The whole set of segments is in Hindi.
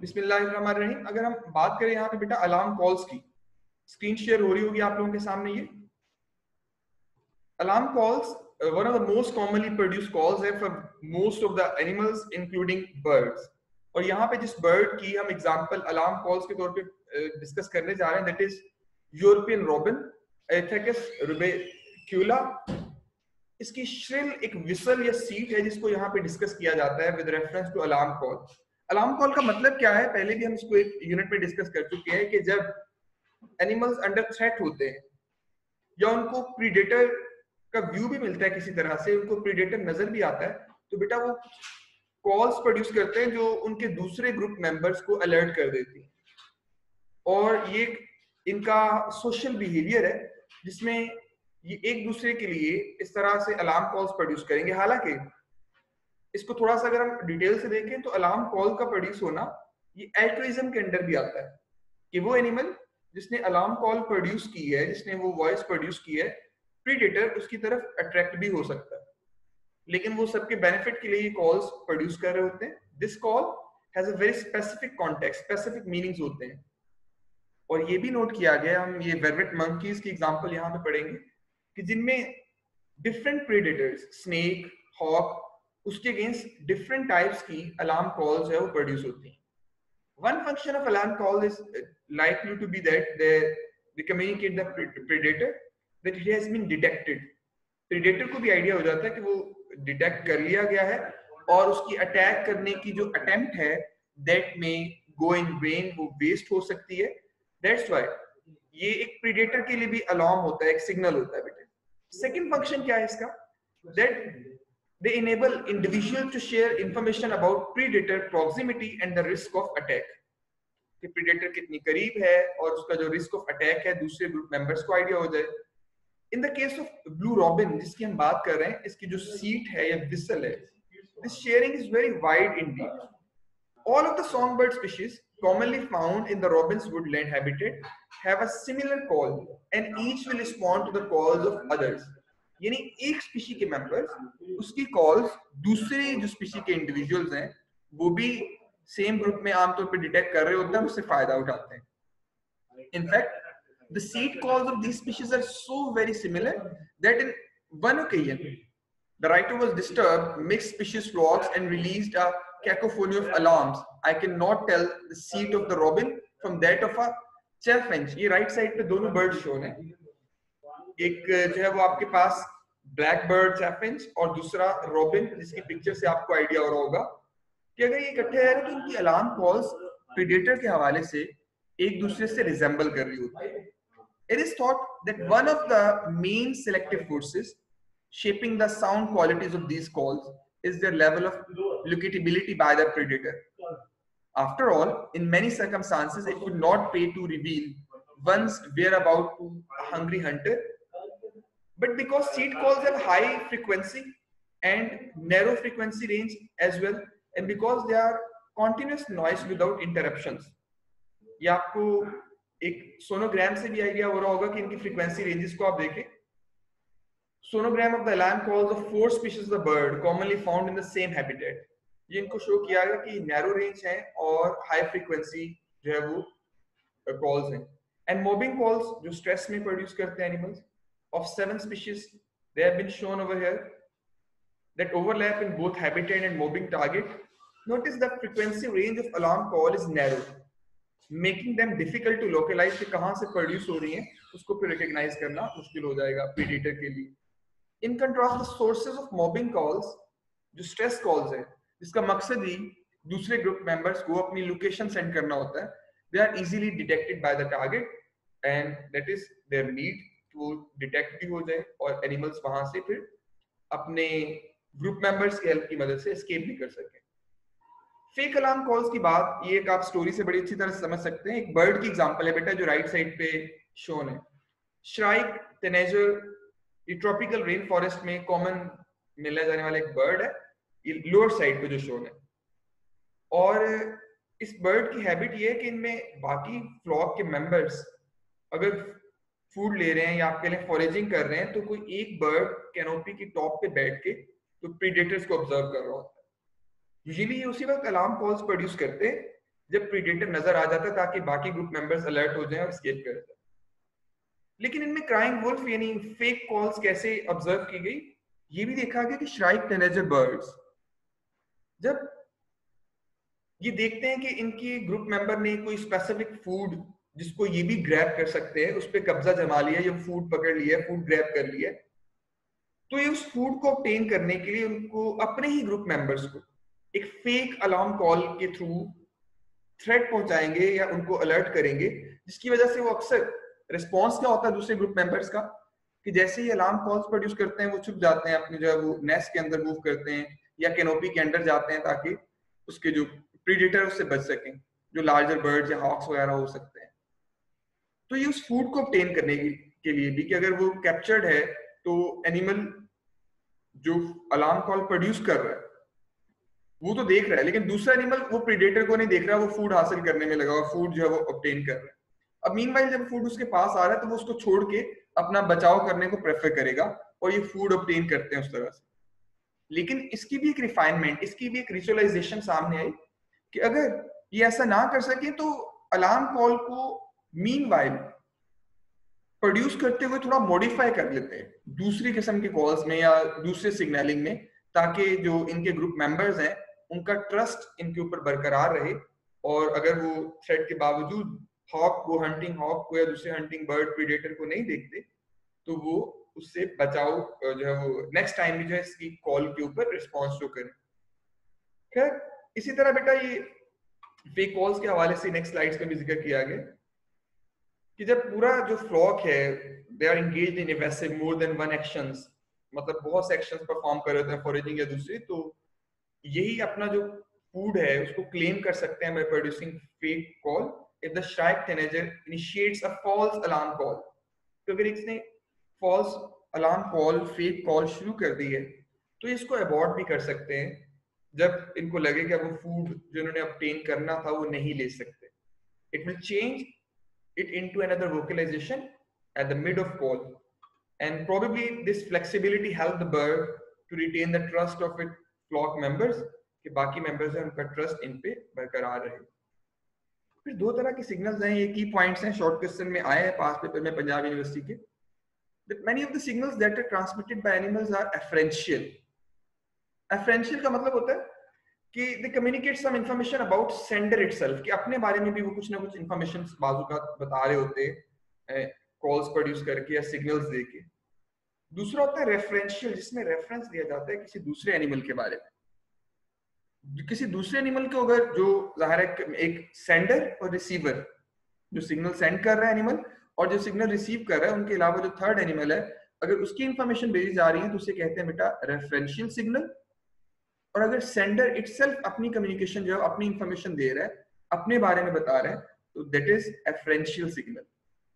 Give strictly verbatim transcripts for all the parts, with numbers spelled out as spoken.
बिस्मिल्लाहिर्रहमानिर्रहीम। अगर हम बात करें यहाँ पे बेटा अलार्म कॉल्स की, स्क्रीन शेयर हो रही होगी आप लोगों के सामने। ये alarm calls one of the most commonly produce calls है from most of the animals including birds. और यहाँ पे जिस बर्ड की हम एग्जांपल अलार्म कॉल्स के तौर पे डिस्कस करने जा रहे हैं दैट इज यूरोपियन रॉबिन, एथेकस रुबेक्यूला। इसकी श्रिल एक विसल या सीट है जिसको यहाँ पे डिस्कस किया जाता है with reference to alarm call. Alarm call का मतलब क्या है, पहले भी हम इसको एक यूनिट में डिस्कस कर चुके हैं कि जब एनिमल्स अंडर थ्रेट होते हैं या उनको प्रीडेटर का व्यू भी मिलता है किसी तरह से, उनको प्रीडेटर नजर भी आता है, तो बेटा वो कॉल्स प्रोड्यूस करते हैं जो उनके दूसरे ग्रुप मेंबर्स को अलर्ट कर देती हैं। और ये इनका सोशल बिहेवियर है जिसमें ये एक दूसरे के लिए इस तरह से अलार्म कॉल्स प्रोड्यूस करेंगे। हालांकि इसको थोड़ा सा अगर हम डिटेल से देखें तो अलार्म कॉल का प्रोड्यूस होना ये एल्ट्रुइज्म के अंडर भी आता है कि वो एनिमल जिसने अलार्म कॉल प्रोड्यूस की है, जिसने वो वॉइस प्रोड्यूस की है, प्रीडेटर उसकी तरफ अट्रैक्ट भी हो सकता है। लेकिन वो सबके बेनिफिट के लिए ये कॉल्स प्रोड्यूस कर रहे होते हैं। This call has a very specific context, specific meanings होते हैं। और ये भी नोट किया गया, हम ये वेरवेट मंकीज की एग्जांपल यहाँ पे पढ़ेंगे कि जिनमें डिफरेंट प्रीडेटर्स स्नेक, हॉक, उसके अगेंस्ट डिफरेंट टाइप्स की अलार्म कॉल्स है वो प्रोड्यूस होती हैं। One function of alarm call is likely to be that they they communicate the predator that it has been detected. Predator को भी idea हो जाता है कि वो detect कर लिया गया है और उसकी attack करने की जो attempt है that may go in vain, वो waste हो सकती है। That's why ये एक predator के लिए भी alarm होता है, एक signal होता है बेटे। Second function क्या है इसका? That they enable individuals to share information about predator proximity and the risk of attack. कि predator कितनी करीब है और उसका जो risk of attack है दूसरे group members को idea हो जाए। In the case of blue robin जिसकी हम बात कर रहे हैं, इसकी जो seat है या whistle है, this sharing is very wide indeed. All of the songbird species commonly found in the robin's woodland habitat have a similar call, and each will respond to the calls of others. यानी एक स्पीशी के मेंबर्स उसकी कॉल्स दूसरे जो स्पीशी के इंडिविजुअल्स हैं वो भी सेम ग्रुप में आमतौर पे डिटेक्ट कर रहे होते हैं, उससे फायदा उठाते हैं। In fact the seet calls of this species are so very similar that in one occasion the writer was disturbed mixed species flocks and released a cacophony of alarms. I can not tell the seet of the robin from that of a chaffinch. ये राइट साइड पे दोनों बर्ड शोन है, एक जो है वो आपके पास ब्लैक बर्ड चैफिंच और दूसरा रॉबिन, जिसकी पिक्चर से आपको आइडिया हो रहा होगा कि अगर ये इकट्ठे हैं तो इनकी अलार्म कॉल्स प्रीडेटर के हवाले से एक दूसरे से रिजेंबल कर रही होती है। It is thought that one of the main selective forces shaping the sound qualities of these calls is their level of locatability by the predator. After all in many circumstances it would not pay to reveal one's whereabout to a hungry hunter. But because seed calls have high frequency and narrow frequency range as well, and because they are continuous noise without interruptions, ये आपको एक सोनोग्राम से भी आइडिया हो रहा होगा कि इनकी फ्रीक्वेंसी रेंजेस को आप देखें। Sonogram of the alarm calls of four species of bird commonly found in the same habitat. ये इनको शो किया गया कि नैरो रेंज है और हाई फ्रीक्वेंसी जो है वो कॉल्स हैं। एंड मोबिंग कॉल्स जो स्ट्रेस में प्रोड्यूस करते हैं animals of seven species, they have been shown over here that overlap in both habitat and mobbing target. Notice the frequency range of alarm call is narrow, making them difficult to localize कि कहाँ से produce हो रही हैं, उसको फिर recognize करना मुश्किल हो जाएगा predator के लिए। In contrast, the sources of mobbing calls, जो stress calls हैं, जिसका मकसद ही दूसरे group members को अपनी location send करना होता है, they are easily detected by the target, and that is their need. वो डिटेक्ट भी हो जाए और एनिमल्स वहां से फिर अपने ग्रुप मेंबर्स की हेल्प की मदद से एस्केप भी कर सके। फेक अलार्म कॉल्स की बात ये एक आप स्टोरी से बड़ी अच्छी तरह समझ सकते हैं। एक बर्ड की एग्जांपल है बेटा जो राइट साइड पे शोन है, श्राइक टीनेजर। ये ट्रॉपिकल रेन फॉरेस्ट में कॉमन मिला जाने वाला एक बर्ड है, ये लोअर साइड पे जो शोन है। और इस बर्ड की हैबिट ये है कि इनमें बाकी फ्लॉक के मेंबर्स अगर फूड ले रहे हैं या आपके लिए फॉरेजिंग कर रहे हैं तो कोई एक बर्ड कैनोपी की टॉप पे बैठ के तो प्रीडेटर्स को ऑब्जर्व कर रहा होता है। यूजुअली ये उसी वक्त अलार्म कॉल्स प्रोड्यूस करते हैं जब प्रीडेटर नजर आ जाता है ताकि बाकी ग्रुप मेंबर्स अलर्ट हो जाएं और एस्केप कर जाएं। लेकिन इनमें क्राइंग वुल्फ यानी फेक कॉल्स कैसे ऑब्जर्व की गई, ये भी देखा गया कि श्राइक टीनेजर बर्ड्स जब ये देखते हैं कि इनके ग्रुप मेंबर ने कोई स्पेसिफिक फूड जिसको ये भी ग्रैब कर सकते हैं उस पर कब्जा जमा लिया या फूड पकड़ लिया, फूड ग्रैब कर लिया, तो ये उस फूड को ऑब्टेन करने के लिए उनको अपने ही ग्रुप मेंबर्स को एक फेक अलार्म कॉल के थ्रू थ्रेट पहुंचाएंगे या उनको अलर्ट करेंगे, जिसकी वजह से वो अक्सर रिस्पॉन्स क्या होता है दूसरे ग्रुप मेंबर्स का कि जैसे ही अलार्म कॉल्स प्रोड्यूस करते हैं वो छुप जाते हैं अपने जो है वो नेस्ट के अंदर मूव करते हैं या कैनोपी के अंदर जाते हैं ताकि उसके जो प्रीडेटर उससे बच सकें जो लार्जर बर्ड्स या हॉक्स वगैरह हो सकते हैं। तो ये उस फूड को ऑब्टेन करने के लिए भी कि अगर वो कैप्चर्ड है तो एनिमल जो अलार्म कॉल प्रोड्यूस कर रहा है वो तो देख रहा है लेकिन दूसरा एनिमल वो प्रीडेटर को नहीं देख रहा, वो फूड हासिल करने में लगा हुआ, फूड जो है वो ऑब्टेन कर रहा है। अब मीनवाइल जब फूड उसके पास आ रहा है तो वो उसको छोड़ के अपना बचाव करने को प्रेफर करेगा और ये फूड ऑब्टेन करते हैं उस तरह से। लेकिन इसकी भी एक रिफाइनमेंट, इसकी भी एक रिचुअलाइजेशन सामने आई कि अगर ये ऐसा ना कर सके तो अलार्म कॉल को मीनवाइल प्रोड्यूस करते हुए थोड़ा मॉडिफाई कर लेते हैं दूसरी किस्म के कॉल्स में या दूसरे सिग्नलिंग में, ताकि जो इनके ग्रुप मेंबर्स हैं उनका ट्रस्ट इनके ऊपर बरकरार रहे और अगर वो थ्रेट के बावजूद हॉक को, हंटिंग हॉक को या दूसरे हंटिंग बर्ड प्रीडेटर को नहीं देखते तो वो उससे बचाव जो है वो नेक्स्ट टाइम भी जो है इसकी कॉल के ऊपर रिस्पॉन्स शो करें। खैर इसी तरह बेटा ये फेक कॉल्स के हवाले से नेक्स्ट स्लाइड्स में भी जिक्र किया गया कि जब पूरा जो फ्लॉक है they are engaged in evasive more than one actions, मतलब बहुत से एक्शंस परफॉर्म कर रहे होते हैं फॉरेजिंग या दूसरी, तो यही अपना जो फूड है उसको क्लेम कर सकते हैं by producing fake call if the shrike teenager initiates a false alarm call. तो अगर इसने false alarm call, fake call शुरू कर दी है तो इसको अबॉर्ट भी कर सकते हैं जब इनको लगे कि अब वो फूड जो इन्होंने ऑब्टेन करना था वो नहीं ले सकते। It will change it into another vocalization at the mid of call and probably this flexibility helped the bird to retain the trust of its flock members कि बाकी मेंबर्स हैं उनका ट्रस्ट इन पे बरकरार रहे। फिर दो तरह के सिग्नल्स हैं, ये की पॉइंट्स हैं शॉर्ट क्वेश्चन में आए हैं पास पेपर में पंजाब यूनिवर्सिटी के। That many of the signals that are transmitted by animals are referential. Referential का मतलब होता है कि they communicate some information about sender itself, कि अपने बारे में भी वो कुछ ना कुछ इंफॉर्मेशन बाजू का बता रहे होते हैं कॉल्स प्रोड्यूस करके या सिग्नल्स देके। दूसरा होता है रेफरेंशियल, जिसमें रेफरेंस दिया जाता है किसी दूसरे एनिमल के बारे में, किसी दूसरे एनिमल को अगर जो जाहिर है एक सेंडर और रिसीवर, जो सिग्नल सेंड कर रहा है एनिमल और जो सिग्नल रिसीव कर रहा है उनके अलावा जो थर्ड एनिमल है अगर उसकी इंफॉर्मेशन भेजी जा रही है तो उसे कहते हैं बेटा रेफरेंशियल सिग्नल। और अगर सेंडर इटसेल्फ अपनी कम्युनिकेशन जो है अपनी इंफॉर्मेशन दे रहा है, अपने बारे में बता रहा है, तो दैट इज एफरेंशियल सिग्नल।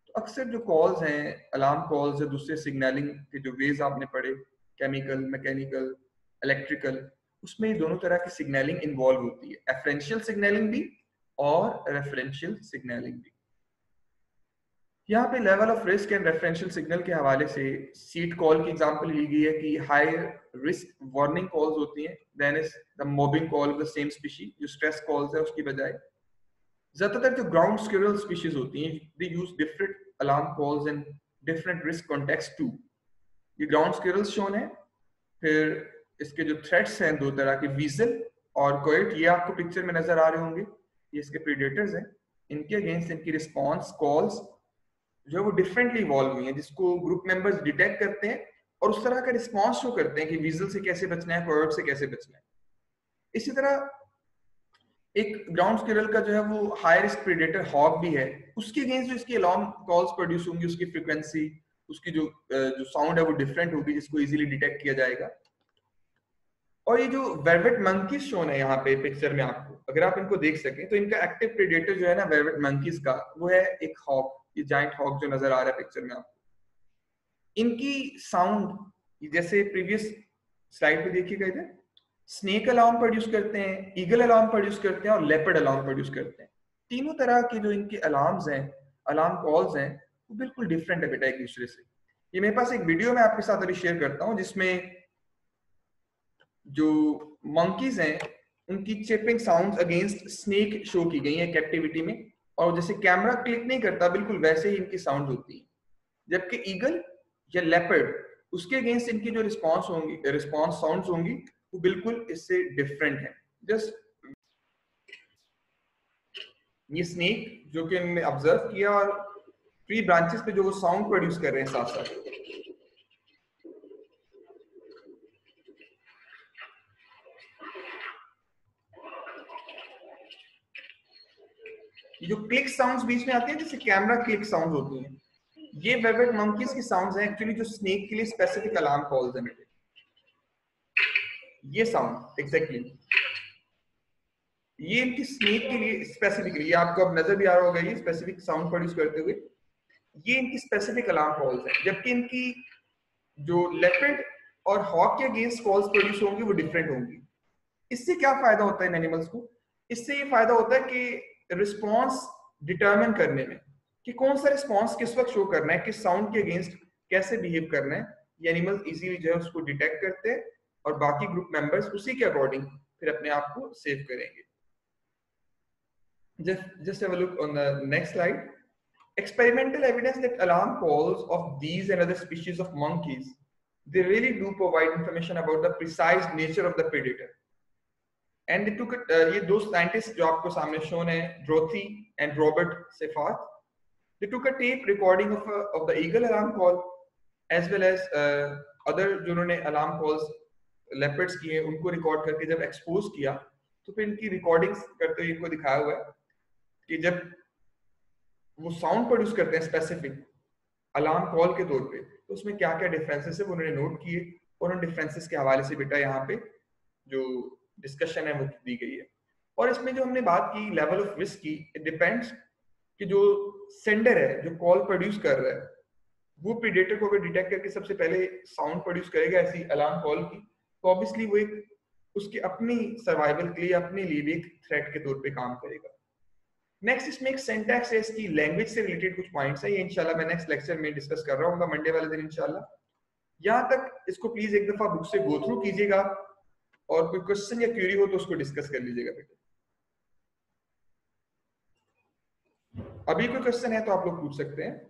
तो अक्सर जो कॉल्स हैं अलार्म कॉल्स या दूसरे सिग्नलिंग के जो वेज आपने पढ़े केमिकल, मैकेनिकल, इलेक्ट्रिकल, उसमें दोनों तरह की सिग्नलिंग इन्वॉल्व होती है, एफरेंशियल सिग्नलिंग भी और रेफरेंशियल सिग्नलिंग भी। यहाँ पे level of risk and referential signal के हवाले से सीट कॉल की एग्जांपल ली गई है कि हायर रिस्क वार्निंग कॉल्स होती हैं then is the mobbing call of the same species, जो स्ट्रेस कॉल्स है उसकी बजाय। ज्यादातर जो ग्राउंड स्क्विरल स्पीशीज होती हैं they use different alarm calls in different risk context too. ये ग्राउंड स्क्विरल्स शोन है, फिर इसके जो थ्रेट्स हैं दो तरह के, वीजल और कोएट, ये आपको पिक्चर में नजर आ रहे होंगे, ये इसके प्रीडेटर्स हैं। इनके अगेंस्ट इनकी रिस्पांस कॉल्स जो वो डिफरेंटली इवॉल्व हुई हैं, जिसको ग्रुप मेंबर्स डिटेक्ट करते हैं और उस तरह का रिस्पांस शो करते हैं कि वीजल से कैसे बचना है, कोएट से कैसे बचना है। इसी तरह एक ग्राउंड स्क्विरल का जो है वो हाई रिस्क प्रीडेटर हॉक भी है, उसके अगेंस्ट जो इसकी अलार्म कॉल्स प्रोड्यूस होंगी उसकी फ्रिक्वेंसी, उसकी जो जो साउंड है वो डिफरेंट होगी जिसको इजिली डिटेक्ट किया जाएगा। और ये जो वेरवेट मंकीज शोन है यहाँ पे पिक्चर में आपको, अगर आप इनको देख सकें तो इनका एक्टिव प्रीडेटर जो है ना वेरवेट मंकीज का वो है एक हॉक, ये जायंट हॉक जो नजर आ रहा है पिक्चर में आपको। इनकी साउंड जैसे प्रीवियस स्लाइड पे देखिएगा, इधर स्नेक अलार्म प्रोड्यूस करते हैं, ईगल अलार्म प्रोड्यूस करते हैं और लेपर्ड अलार्म प्रोड्यूस करते हैं। तीनों तरह के जो इनके अलार्म्स हैं, अलार्म कॉल्स हैं, वो बिल्कुल डिफरेंट है बेटा एक दूसरे से। ये मेरे पास एक वीडियो में आपके साथ अभी शेयर करता हूँ जिसमें जो मंकीज हैं उनकी chipping sounds against snake show की गई है कैप्टिविटी में, और जैसे कैमरा क्लिक नहीं करता बिल्कुल वैसे ही इनकी साउंड होती है। जबकि ईगल या लेपर्ड उसके अगेंस्ट इनकी जो रिस्पॉन्स होंगी रिस्पॉन्स साउंड्स होंगी वो बिल्कुल इससे डिफरेंट है। जस्ट ये स्नेक जो कि इन्होंने ऑब्जर्व किया और ट्री ब्रांचेस पे जो वो साउंड प्रोड्यूस कर रहे हैं साथ साथ, जो क्लिक साउंड्स बीच में आते हैं जैसे कैमरा क्लिक साउंड होती हैं, ये वेवेट मंकीज की साउंड्स हैं एक्चुअली जो स्नेक के लिए स्पेसिफिक अलार्म कॉल्स हैं। ये साउंड एग्जैक्टली ये इनकी स्नेक के लिए स्पेसिफिकली, ये आपको अब नजर भी आ रहा होगा ये स्पेसिफिक साउंड प्रोड्यूस करते हुए, ये इनकी स्पेसिफिक अलार्म कॉल्स हैं। जबकि इनकी जो लेपर्ड और हॉक के अगेंस्ट कॉल्स प्रोड्यूस होंगी वो डिफरेंट होंगी। इससे क्या फायदा होता है इन एनिमल्स को? इससे ये फायदा होता है कि रिस्पॉन्स डिटर्मिन करने में कि कौन सा रिस्पॉन्स किस वक्त शो करना है, किस साउंड के अगेंस्ट कैसे बिहेव करना है, ये एनिमल इजीली जो है उसको डिटेक्ट करते हैं और बाकी ग्रुप मेंबर्स उसी के अकॉर्डिंग फिर अपने आप को सेव करेंगे। Just just have a look on the next slide. Experimental evidence that alarm calls of these and other species of monkeys they really do provide information about the precise nature of the predator. And they took it, uh, ये दो साइंटिस्ट जो आपको सामने शोन है, Dorothy and Robert Seyfarth, they took a tape recording of a, of the eagle alarm call as well as uh, other जो उन्होंने alarm calls leopards की हैं उनको रिकॉर्ड करके जब एक्सपोज किया तो फिर इनकी रिकॉर्डिंग्स करते हुए इनको दिखाया हुआ है कि जब वो साउंड प्रोड्यूस करते हैं स्पेसिफिक अलार्म कॉल के तौर पे तो उसमें क्या क्या डिफरेंसेस है उन्होंने नोट किए और उन डिफरेंसेस के हवाले से बेटा यहाँ पे जो डिस्कशन है वो दी गई है। और इसमें जो हमने बात की लेवल ऑफ रिस्क की, इट डिपेंड्स कि जो सेंडर है जो कॉल प्रोड्यूस कर रहा है वो प्रीडेटर को अगर डिटेक्ट करके सबसे पहले साउंड प्रोड्यूस करेगा ऐसी अलार्म कॉल की तो ऑब्वियसली वो एक उसके अपनी सर्वाइवल के लिए अपने लिए भी एक थ्रेट के तौर पे काम करेगा। नेक्स्ट इसमें एक सिंटैक्स है, इसकी लैंग्वेज से रिलेटेड कुछ पॉइंट्स है, ये इंशाल्लाह मैं नेक्स्ट लेक्चर में डिस्कस कर रहा हूँ मंडे वाले दिन इंशाल्लाह। यहाँ तक इसको प्लीज एक दफा बुक से गो थ्रू कीजिएगा और कोई क्वेश्चन या क्यूरी हो तो उसको डिस्कस कर लीजिएगा बेटा। अभी कोई क्वेश्चन है तो आप लोग पूछ सकते हैं।